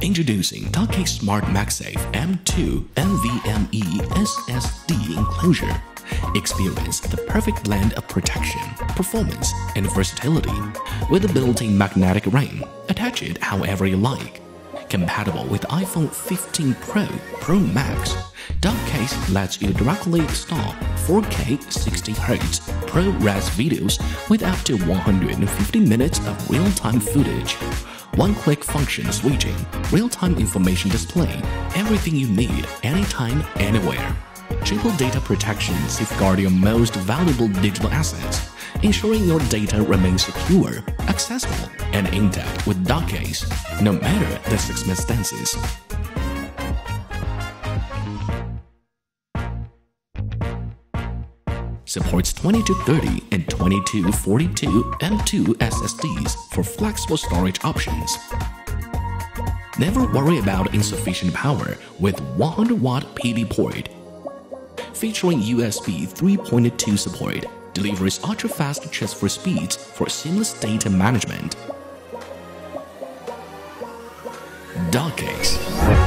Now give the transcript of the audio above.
Introducing Dockcase Smart MagSafe M2 NVMe SSD enclosure. Experience the perfect blend of protection, performance, and versatility with a built-in magnetic ring. Attach it however you like. Compatible with iPhone 15 Pro, Pro Max, Dockcase lets you directly install 4K 60Hz ProRes videos with up to 150 minutes of real-time footage. One-click function switching, real-time information display, everything you need, anytime, anywhere. Triple data protection safeguards your most valuable digital assets, ensuring your data remains secure, accessible, and intact with Dockcase, no matter the circumstances. Supports 2230 and 2242 M2 SSDs for flexible storage options. Never worry about insufficient power with 100-watt PD port. Featuring USB 3.2 support, delivers ultra-fast transfer speeds for seamless data management. Dockcase.